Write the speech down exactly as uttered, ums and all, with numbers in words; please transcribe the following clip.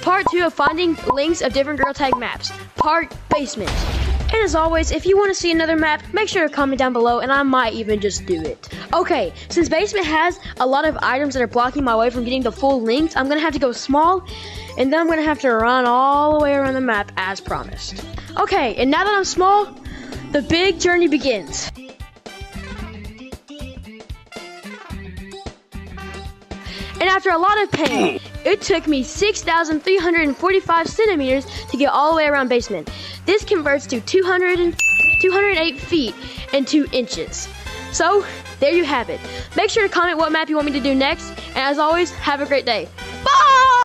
part two of finding links of different Girl Tag maps, part basement. And as always, if you want to see another map, make sure to comment down below and I might even just do it. Okay, since basement has a lot of items that are blocking my way from getting the full links, I'm gonna have to go small, and then I'm gonna have to run all the way around the map as promised. Okay, and now that I'm small, the big journey begins. And after a lot of pain, it took me six thousand three hundred forty-five centimeters to get all the way around basement. This converts to two hundred, two hundred eight feet and two inches. So, there you have it. Make sure to comment what map you want me to do next, and as always, have a great day.